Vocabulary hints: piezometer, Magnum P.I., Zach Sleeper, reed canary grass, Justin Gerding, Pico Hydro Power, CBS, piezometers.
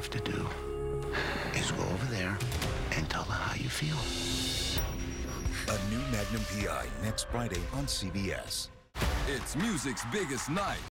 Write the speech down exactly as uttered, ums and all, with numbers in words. have to do is go over there and tell her how you feel. A new Magnum P I next Friday on C B S. It's music's biggest night.